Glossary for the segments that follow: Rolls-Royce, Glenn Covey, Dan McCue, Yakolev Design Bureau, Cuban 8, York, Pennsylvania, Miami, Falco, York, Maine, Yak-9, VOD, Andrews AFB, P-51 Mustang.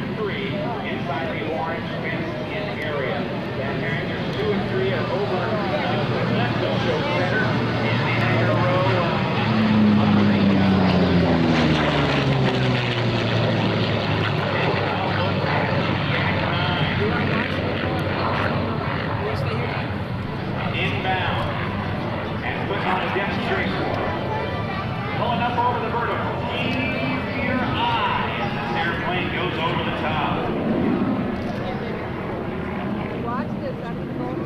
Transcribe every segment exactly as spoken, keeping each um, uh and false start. and three inside the orange fenced-in area. Down there, there's two and three over uh, the Metro Show Center in the inner row uh, of the Yak nine. Inbound. And puts on a demonstration. Pulling up over the vertical. Keep your eye. Plane goes over the top. Watch this, I'm going to go.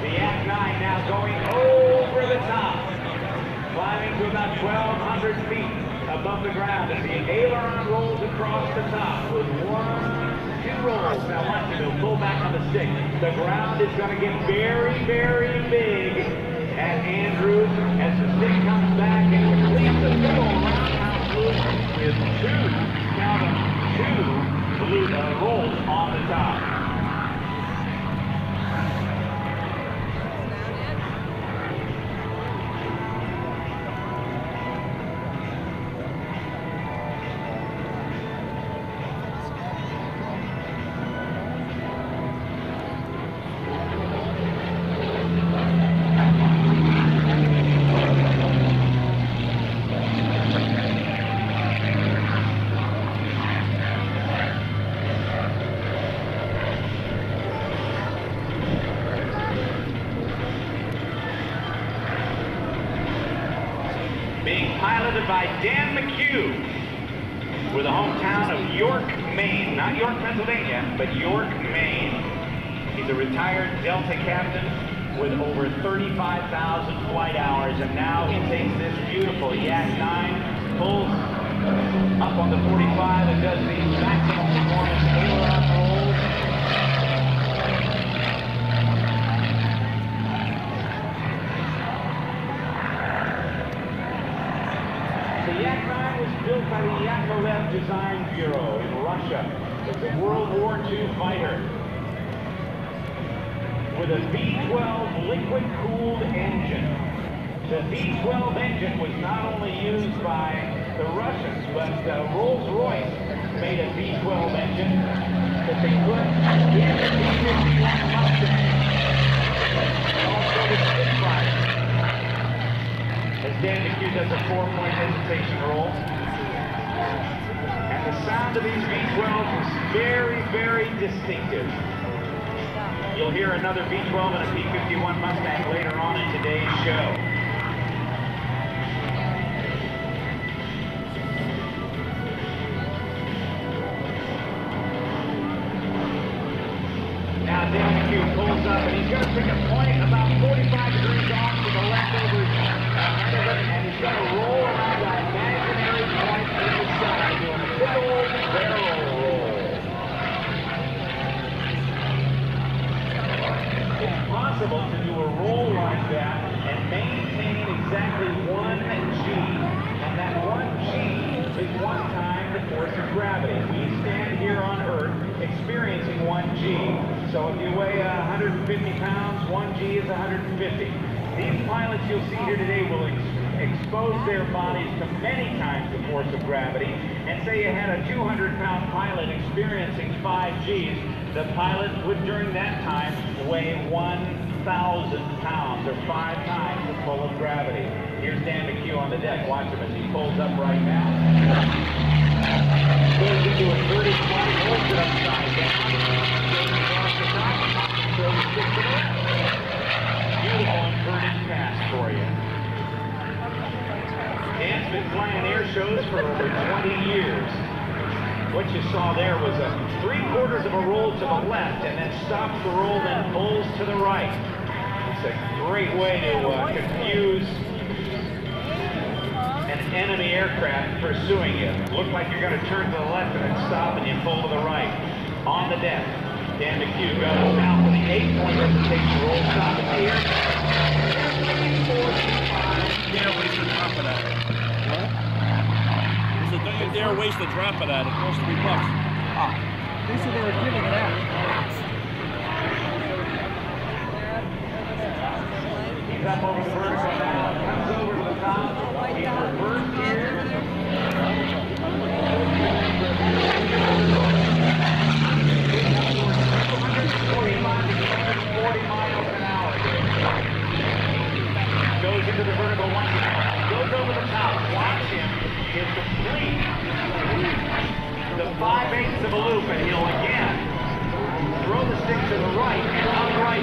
The Yak nine now going over the top. Climbing to about twelve hundred feet above the ground as the aileron rolls across the top with one, two rolls. Now watch it, it'll pull back on the stick. The ground is going to get very, very big at Andrews as the stick comes back and completes the middle roundhouse loop with two, count them, two blue uh, rolls on the top. Being piloted by Dan McCue with a hometown of York, Maine. Not York, Pennsylvania, but York, Maine. He's a retired Delta captain with over thirty-five thousand flight hours, and now he takes this beautiful Yak nine, pulls up on the forty-five and does the maximum performance aileron rolls. The Yak nine was built by the Yakolev Design Bureau in Russia. It's a World War Two fighter with a V twelve liquid-cooled engine. The V twelve engine was not only used by the Russians, but uh, Rolls-Royce made a V twelve engine that they put in the P fifty-one Mustang. Also the stick fighter. As Dan McCue does a four-point hesitation roll. And the sound of these V twelves is very, very distinctive. You'll hear another V twelve and a P fifty-one Mustang later on in today's show. Now Dan McCue pulls up and he's going to pick a point about forty-five degrees off to the left over his and he's going to roll around that imaginary point to the side, doing a good old barrel roll. It's possible to do a roll like that and maintain exactly one G, and that one G is one time the force of gravity. We stand here on Earth experiencing one G, so if you weigh one hundred fifty pounds, one G is one hundred fifty. These pilots you'll see here today will ex expose their bodies to many times the force of gravity. And say you had a two hundred pound pilot experiencing five G's, the pilot would during that time weigh one thousand pounds, or five times the pull of gravity. Here's Dan McCue on the deck. Watch him as he pulls up right now. Goes into a thirty twenty, holds it upside down. Goes across the top, throws it to the left. Beautiful inverted pass for you. Dan's been flying air shows for over twenty years. What you saw there was a three quarters of a roll to the left, and then stops the roll, then pulls to the right. It's a great way to uh, confuse an enemy aircraft pursuing you. Look like you're going to turn to the left and then stop, and you pull to the right. On the deck, Dan McCue goes now for the eight-point hesitation roll. Stop it here. Can't wait for the top of that. Huh? their ways to drop it at. It costs three bucks. Ah. They said they were giving it out. Goes into the vertical one. Goes over the top. Watch him. Is complete. The five eighths of a loop, and he'll again throw the stick to the right and on the right.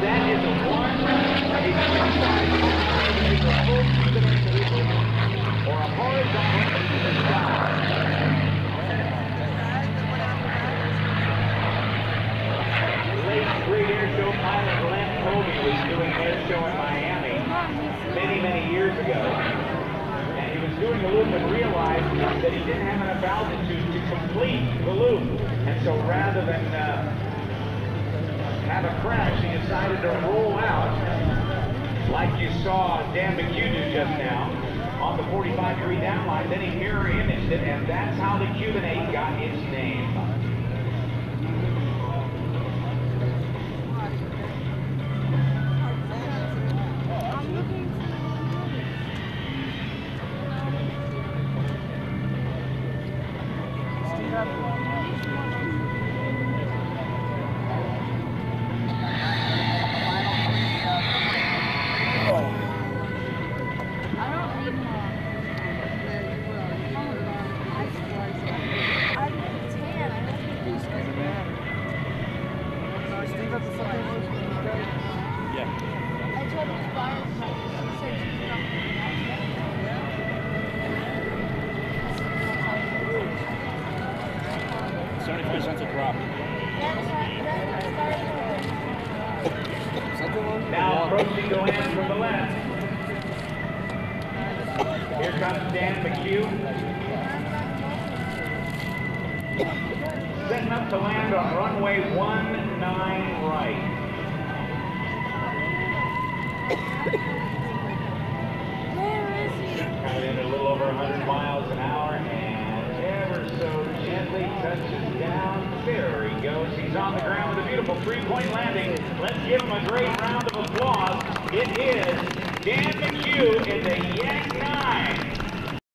That is a one, a two a full two-dimensional loop, or a horizontal stop. Late street air show pilot Glenn Covey was doing air show in Miami many, many years ago. Doing the loop and realized that he didn't have enough altitude to complete the loop. And so rather than uh, have a crash, he decided to roll out, like you saw Dan McCue do just now, on the forty-five degree downline. Then he mirror imaged it, and that's how the Cuban eight got its name. Now approaching the land from the left. Here comes Dan McCue. Setting up to land on runway nineteen right. Where is he? Coming in at a little over one hundred miles an hour and ever so gently touches down. There he goes. He's on the ground with a beautiful three-point landing. Let's give him a great round of applause. It is Dan McCue in the Yak nine.